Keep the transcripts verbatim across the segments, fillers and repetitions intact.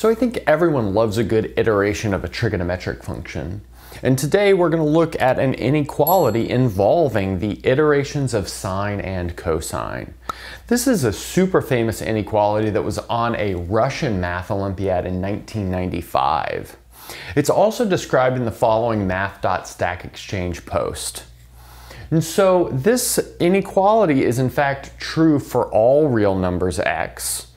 So I think everyone loves a good iteration of a trigonometric function. And today we're going to look at an inequality involving the iterations of sine and cosine. This is a super famous inequality that was on a Russian math Olympiad in nineteen ninety-five. It's also described in the following math.stackexchange post. And so this inequality is in fact true for all real numbers x.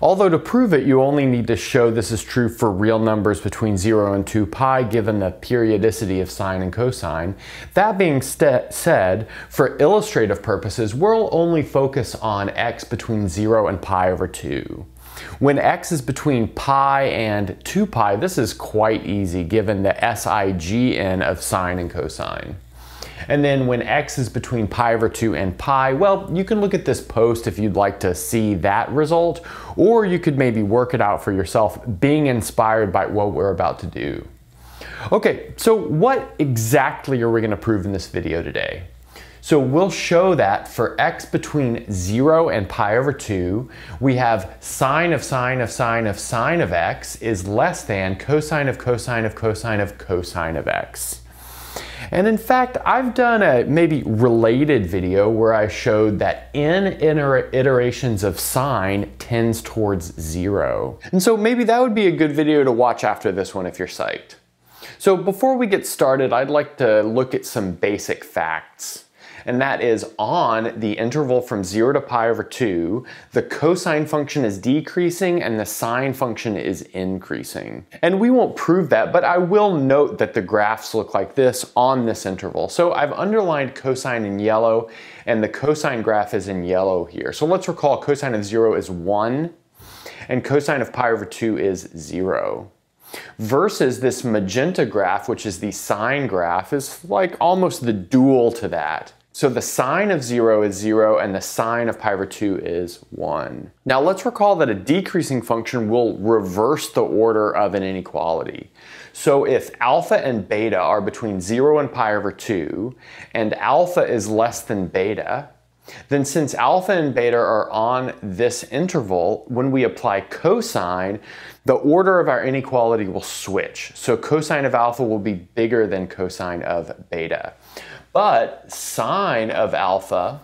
Although to prove it, you only need to show this is true for real numbers between zero and two pi given the periodicity of sine and cosine. That being said, for illustrative purposes, we'll only focus on x between zero and pi over two. When x is between pi and two pi, this is quite easy given the S I G N of sine and cosine. And then when x is between pi over two and pi, well, you can look at this post if you'd like to see that result, or you could maybe work it out for yourself, being inspired by what we're about to do. Okay, so what exactly are we going to prove in this video today? So we'll show that for x between zero and pi over two, we have sine of sine of sine of sine of x is less than cosine of cosine of cosine of cosine of x. And in fact, I've done a maybe related video where I showed that n iterations of sine tends towards zero. And so maybe that would be a good video to watch after this one if you're psyched. So before we get started, I'd like to look at some basic facts. And that is, on the interval from zero to pi over two, the cosine function is decreasing and the sine function is increasing. And we won't prove that, but I will note that the graphs look like this on this interval. So I've underlined cosine in yellow, and the cosine graph is in yellow here. So let's recall cosine of zero is one, and cosine of pi over two is zero. Versus this magenta graph, which is the sine graph, is like almost the dual to that. So the sine of zero is zero and the sine of pi over two is one. Now let's recall that a decreasing function will reverse the order of an inequality. So if alpha and beta are between zero and pi over two and alpha is less than beta, then since alpha and beta are on this interval, when we apply cosine, the order of our inequality will switch. So cosine of alpha will be bigger than cosine of beta. But sine of alpha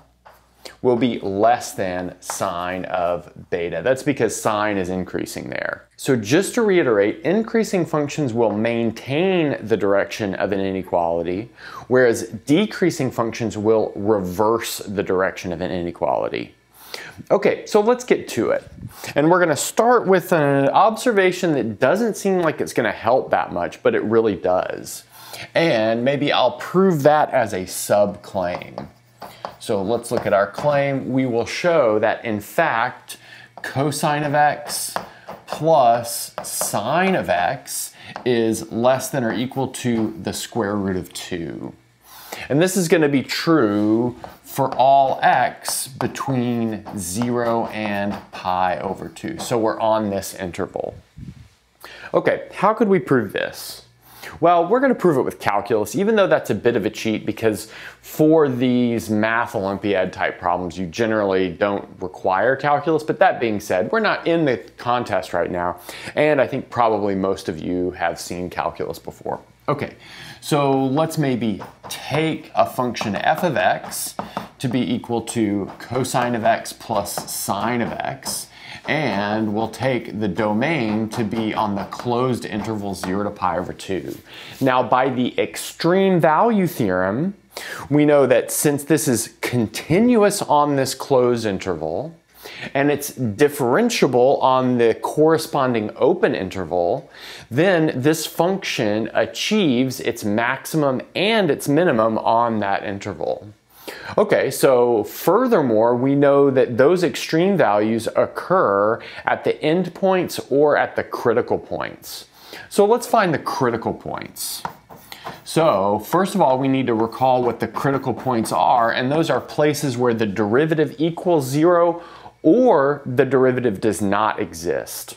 will be less than sine of beta. That's because sine is increasing there. So just to reiterate, increasing functions will maintain the direction of an inequality, whereas decreasing functions will reverse the direction of an inequality. Okay, so let's get to it. And we're going to start with an observation that doesn't seem like it's going to help that much, but it really does. And maybe I'll prove that as a subclaim. So let's look at our claim. We will show that, in fact, cosine of x plus sine of x is less than or equal to the square root of two. And this is going to be true for all x between zero and pi over two. So we're on this interval. Okay, how could we prove this? Well, we're going to prove it with calculus, even though that's a bit of a cheat because for these math Olympiad type problems, you generally don't require calculus. But that being said, we're not in the contest right now, and I think probably most of you have seen calculus before. Okay, so let's maybe take a function f of x to be equal to cosine of x plus sine of x. And we'll take the domain to be on the closed interval zero to pi over two. Now, by the extreme value theorem, we know that since this is continuous on this closed interval, and it's differentiable on the corresponding open interval, then this function achieves its maximum and its minimum on that interval. Okay, so furthermore, we know that those extreme values occur at the endpoints or at the critical points. So let's find the critical points. So first of all, we need to recall what the critical points are, and those are places where the derivative equals zero or the derivative does not exist.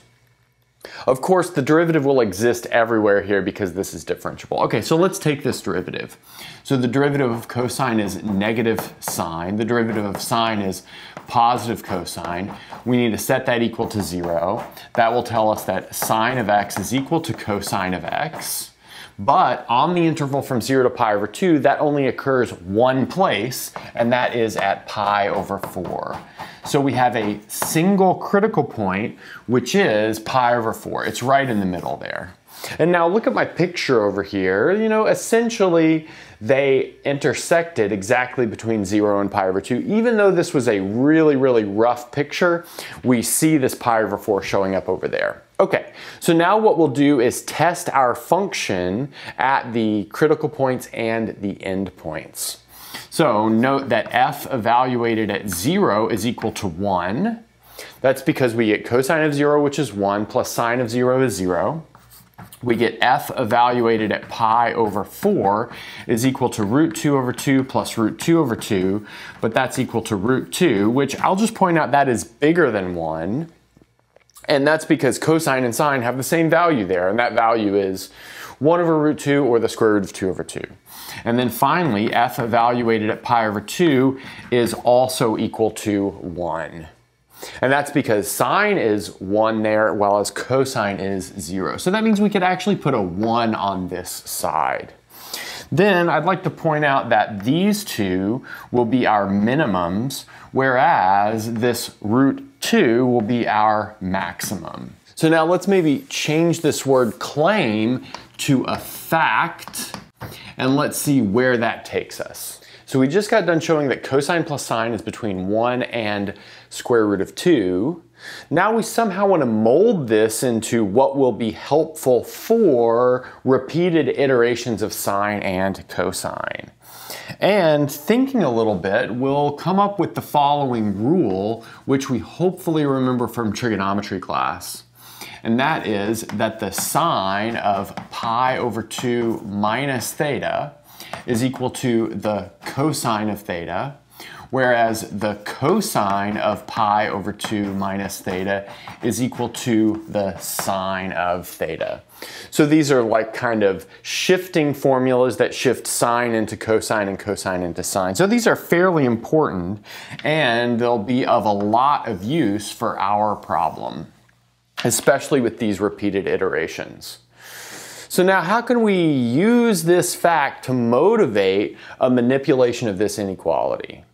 Of course, the derivative will exist everywhere here because this is differentiable. Okay, so let's take this derivative. So the derivative of cosine is negative sine. The derivative of sine is positive cosine. We need to set that equal to zero. That will tell us that sine of x is equal to cosine of x. But on the interval from zero to pi over two, that only occurs one place, and that is at pi over four. So we have a single critical point, which is pi over four. It's right in the middle there. And now look at my picture over here. You know, essentially they intersected exactly between zero and pi over two. Even though this was a really, really rough picture, we see this pi over four showing up over there. Okay, so now what we'll do is test our function at the critical points and the end points. So note that f evaluated at zero is equal to one. That's because we get cosine of zero, which is one, plus sine of zero is zero. We get f evaluated at pi over four is equal to root two over two plus root two over two, but that's equal to root two, which I'll just point out that is bigger than one. And that's because cosine and sine have the same value there, and that value is one over root two or the square root of two over two. And then finally, f evaluated at pi over two is also equal to one. And that's because sine is one there, while as cosine is zero. So that means we could actually put a one on this side. Then I'd like to point out that these two will be our minimums, whereas this root two will be our maximum. So now let's maybe change this word claim to a fact, and let's see where that takes us. So we just got done showing that cosine plus sine is between one and square root of two. Now we somehow want to mold this into what will be helpful for repeated iterations of sine and cosine. And thinking a little bit, we'll come up with the following rule, which we hopefully remember from trigonometry class. And that is that the sine of pi over two minus theta is equal to the cosine of theta, whereas the cosine of pi over two minus theta is equal to the sine of theta. So these are like kind of shifting formulas that shift sine into cosine and cosine into sine. So these are fairly important, and they'll be of a lot of use for our problem, especially with these repeated iterations. So now how can we use this fact to motivate a manipulation of this inequality?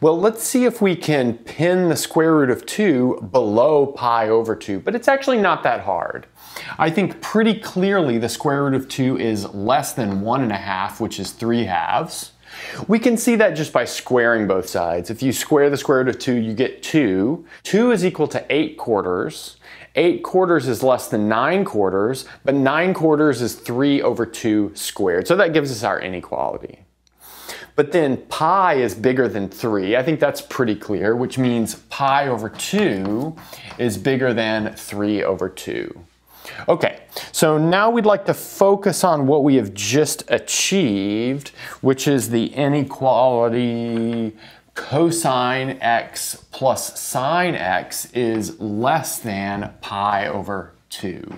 Well, let's see if we can pin the square root of two below pi over two, but it's actually not that hard. I think pretty clearly the square root of two is less than one and a half, which is three halves. We can see that just by squaring both sides. If you square the square root of two, you get two. two is equal to eight quarters. eight quarters is less than nine quarters, but nine quarters is three over two squared. So that gives us our inequality. But then pi is bigger than three. I think that's pretty clear, which means pi over two is bigger than three over two. Okay, so now we'd like to focus on what we have just achieved, which is the inequality cosine x plus sine x is less than pi over two.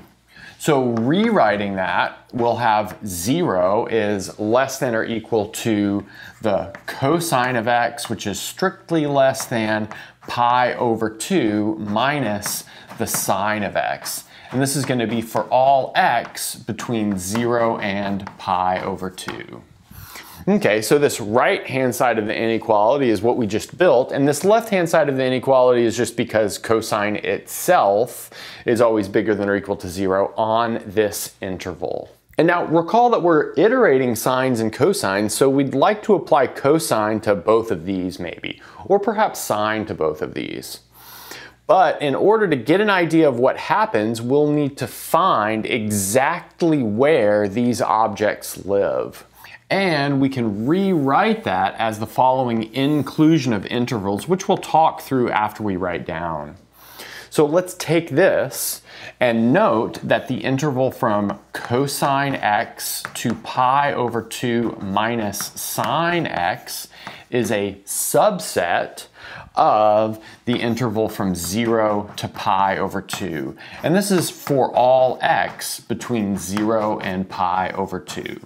So rewriting that, we'll have zero is less than or equal to the cosine of x, which is strictly less than pi over two minus the sine of x. And this is going to be for all x between zero and pi over two. Okay, so this right-hand side of the inequality is what we just built, and this left-hand side of the inequality is just because cosine itself is always bigger than or equal to zero on this interval. And now recall that we're iterating sines and cosines, so we'd like to apply cosine to both of these maybe, or perhaps sine to both of these. But in order to get an idea of what happens, we'll need to find exactly where these objects live. And we can rewrite that as the following inclusion of intervals, which we'll talk through after we write down. So let's take this and note that the interval from cosine x to pi over two minus sine x is a subset of the interval from zero to pi over two. And this is for all x between zero and pi over two.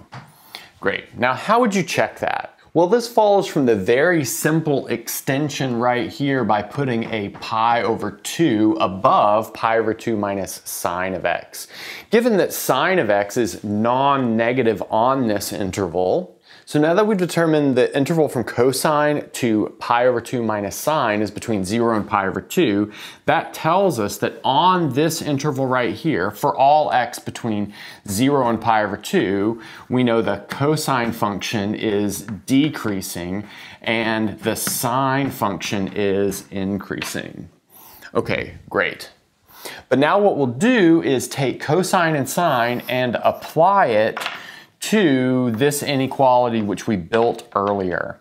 Great. Now, how would you check that? Well, this follows from the very simple extension right here by putting a pi over two above pi over two minus sine of x. Given that sine of x is non-negative on this interval, so now that we've determined the interval from cosine to pi over two minus sine is between zero and pi over two, that tells us that on this interval right here, for all x between zero and pi over two, we know the cosine function is decreasing and the sine function is increasing. Okay, great. But now what we'll do is take cosine and sine and apply it to this inequality which we built earlier.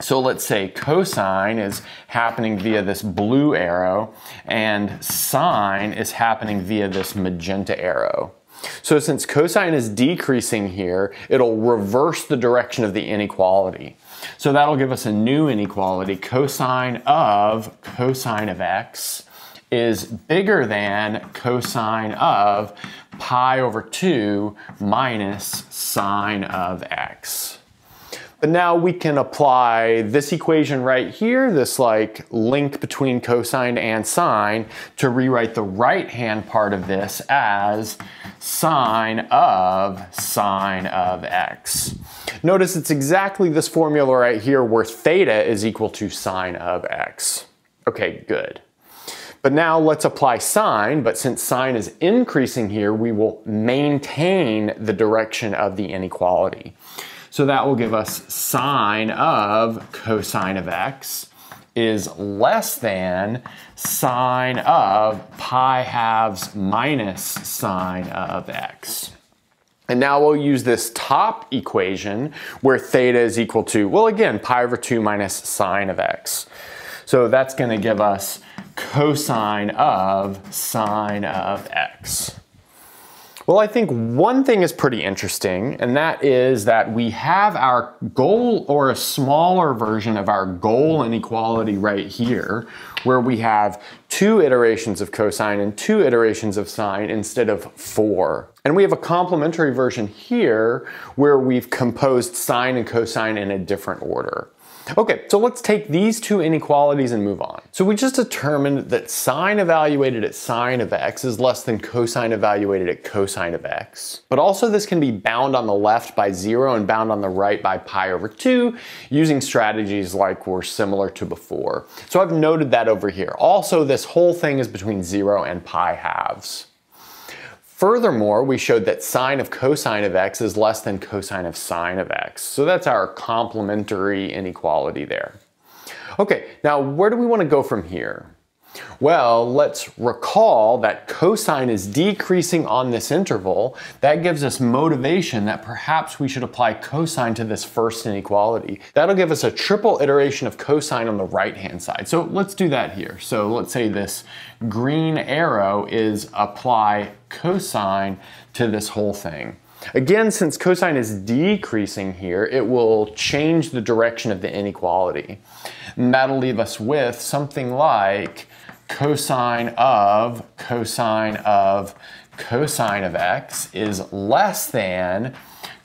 So let's say cosine is happening via this blue arrow and sine is happening via this magenta arrow. So since cosine is decreasing here, it'll reverse the direction of the inequality. So that'll give us a new inequality, cosine of cosine of x is bigger than cosine of pi over two minus sine of x. But now we can apply this equation right here, this like link between cosine and sine, to rewrite the right-hand part of this as sine of sine of x. Notice it's exactly this formula right here where theta is equal to sine of x. Okay, good. But now let's apply sine, but since sine is increasing here, we will maintain the direction of the inequality. So that will give us sine of cosine of x is less than sine of pi halves minus sine of x. And now we'll use this top equation where theta is equal to, well again, pi over two minus sine of x. So that's going to give us cosine of sine of x. Well, I think one thing is pretty interesting, and that is that we have our goal, or a smaller version of our goal inequality right here, where we have two iterations of cosine and two iterations of sine instead of four. And we have a complementary version here where we've composed sine and cosine in a different order. Okay, so let's take these two inequalities and move on. So we just determined that sine evaluated at sine of x is less than cosine evaluated at cosine of x. But also this can be bound on the left by zero and bound on the right by pi over two using strategies like were similar to before. So I've noted that over here. Also, this whole thing is between zero and pi halves. Furthermore, we showed that sine of cosine of x is less than cosine of sine of x. So that's our complementary inequality there. Okay, now where do we want to go from here? Well, let's recall that cosine is decreasing on this interval. That gives us motivation that perhaps we should apply cosine to this first inequality. That'll give us a triple iteration of cosine on the right-hand side. So let's do that here. So let's say this green arrow is apply cosine to this whole thing. Again, since cosine is decreasing here, it will change the direction of the inequality. And that'll leave us with something like cosine of cosine of cosine of x is less than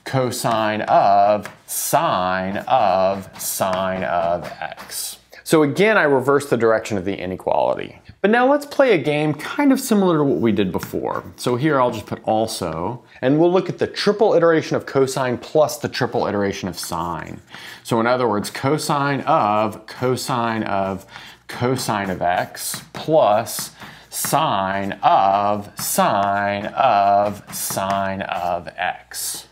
cosine of sine of sine of x. So again, I reverse the direction of the inequality. But now let's play a game kind of similar to what we did before. So here I'll just put also, and we'll look at the triple iteration of cosine plus the triple iteration of sine. So in other words, cosine of cosine of cosine of x plus sine of sine of sine of x.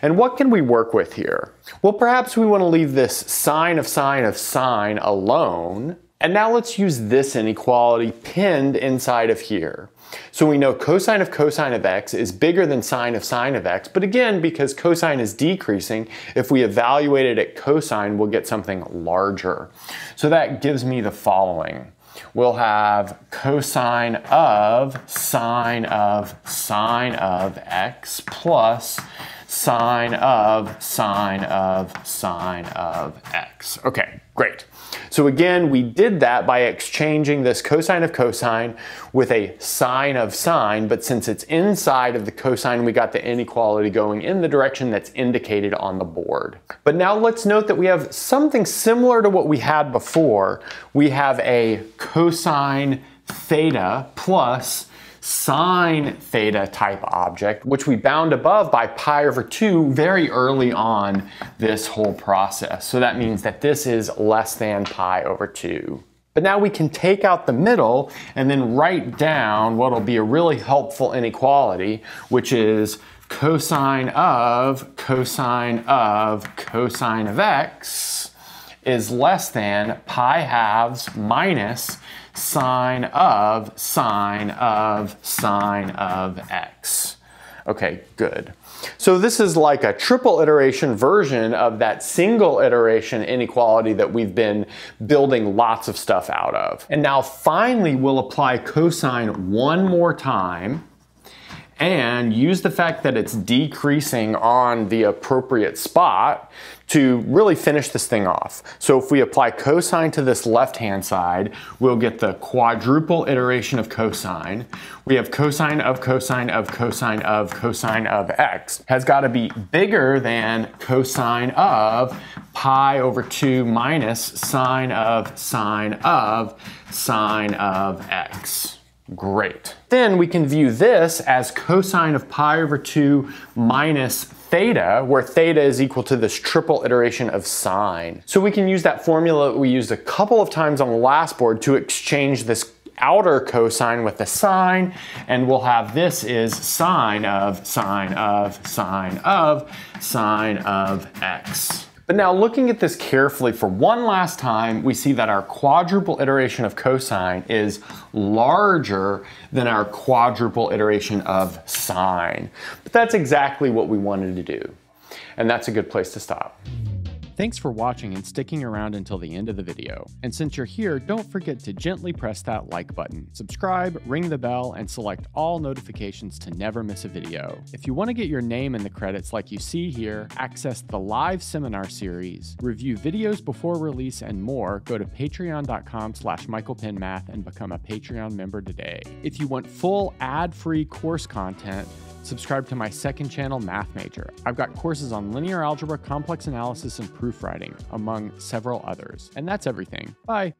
And what can we work with here? Well, perhaps we want to leave this sine of sine of sine alone. And now let's use this inequality pinned inside of here. So we know cosine of cosine of x is bigger than sine of sine of x, but again, because cosine is decreasing, if we evaluate it at cosine, we'll get something larger. So that gives me the following. We'll have cosine of sine of sine of x plus sine of sine of sine of x. Okay, great. So again, we did that by exchanging this cosine of cosine with a sine of sine, but since it's inside of the cosine, we got the inequality going in the direction that's indicated on the board. But now let's note that we have something similar to what we had before. We have a cosine theta plus sine theta type object, which we bound above by pi over two very early on this whole process. So that means that this is less than pi over two. But now we can take out the middle and then write down what'll be a really helpful inequality, which is cosine of cosine of cosine of x is less than pi halves minus sine of sine of sine of x. Okay, good. So this is like a triple iteration version of that single iteration inequality that we've been building lots of stuff out of. And now finally we'll apply cosine one more time and use the fact that it's decreasing on the appropriate spot to really finish this thing off. So if we apply cosine to this left-hand side, we'll get the quadruple iteration of cosine. We have cosine of cosine of cosine of cosine of x has got to be bigger than cosine of pi over two minus sine of sine of sine of x. Great. Then we can view this as cosine of pi over two minus theta, where theta is equal to this triple iteration of sine. So we can use that formula that we used a couple of times on the last board to exchange this outer cosine with the sine, and we'll have this is sine of sine of sine of sine of x. But now looking at this carefully for one last time, we see that our quadruple iteration of cosine is larger than our quadruple iteration of sine. But that's exactly what we wanted to do. And that's a good place to stop. Thanks for watching and sticking around until the end of the video. And since you're here, don't forget to gently press that like button, subscribe, ring the bell, and select all notifications to never miss a video. If you want to get your name in the credits like you see here, access the live seminar series, review videos before release, and more, go to patreon.com slash michaelpenmath and become a Patreon member today. If you want full ad-free course content, subscribe to my second channel, Math Major. I've got courses on linear algebra, complex analysis, and proofwriting, among several others. And that's everything. Bye.